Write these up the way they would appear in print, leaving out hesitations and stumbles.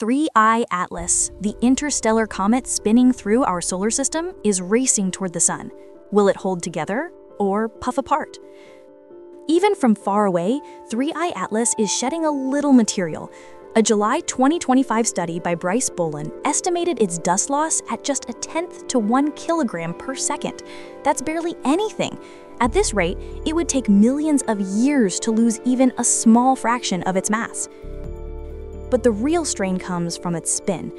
3I/ATLAS, the interstellar comet spinning through our solar system, is racing toward the sun. Will it hold together or puff apart? Even from far away, 3I/ATLAS is shedding a little material. A July 2025 study by Bryce Bolin estimated its dust loss at just 0.1 to 1 kilogram per second. That's barely anything. At this rate, it would take millions of years to lose even a small fraction of its mass. But the real strain comes from its spin.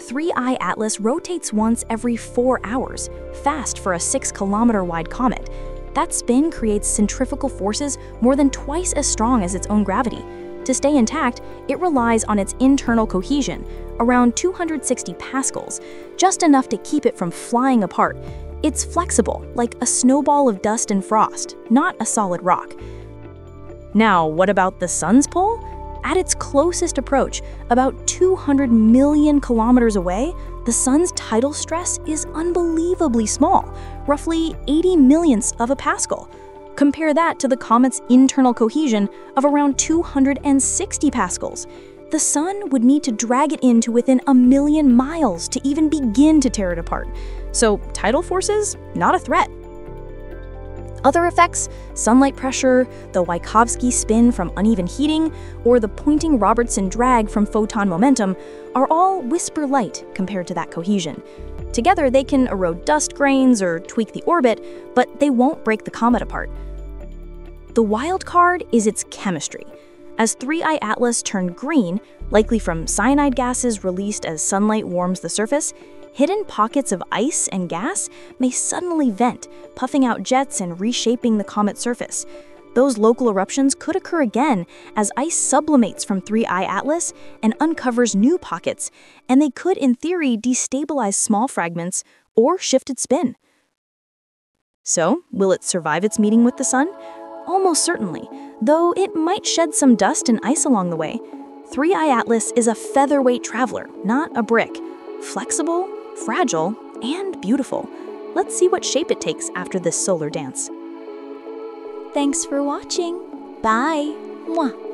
3I/ATLAS rotates once every 4 hours, fast for a 6-kilometer-wide comet. That spin creates centrifugal forces more than twice as strong as its own gravity. To stay intact, it relies on its internal cohesion, around 260 pascals, just enough to keep it from flying apart. It's flexible, like a snowball of dust and frost, not a solid rock. Now, what about the sun's pole? At its closest approach, about 200 million kilometers away, the sun's tidal stress is unbelievably small, roughly 80 millionths of a pascal. Compare that to the comet's internal cohesion of around 260 pascals. The sun would need to drag it in to within 1 million miles to even begin to tear it apart. So tidal forces, not a threat. Other effects, sunlight pressure, the Yarkovsky spin from uneven heating, or the Poynting-Robertson drag from photon momentum, are all whisper light compared to that cohesion. Together, they can erode dust grains or tweak the orbit, but they won't break the comet apart. The wild card is its chemistry. As 3I/ATLAS turned green, likely from cyanide gases released as sunlight warms the surface, hidden pockets of ice and gas may suddenly vent, puffing out jets and reshaping the comet's surface. Those local eruptions could occur again as ice sublimates from 3I/ATLAS and uncovers new pockets, and they could, in theory, destabilize small fragments or shift its spin. So, will it survive its meeting with the sun? Almost certainly, though it might shed some dust and ice along the way. 3I/ATLAS is a featherweight traveler, not a brick. Flexible, fragile, and beautiful. Let's see what shape it takes after this solar dance. Thanks for watching. Bye. Mwah.